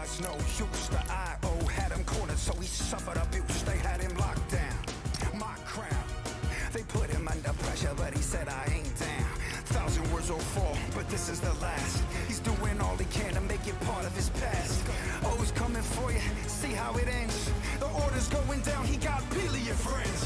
was no use. The I.O. had him cornered, so he suffered abuse. They had him locked down, my crown. They put him under pressure, but he said I ain't down. 1,000 words will fall, but this is the last. He's doing all he can to make it part of his past. O's coming for you, see how it ends. The order's going down, he got billion friends.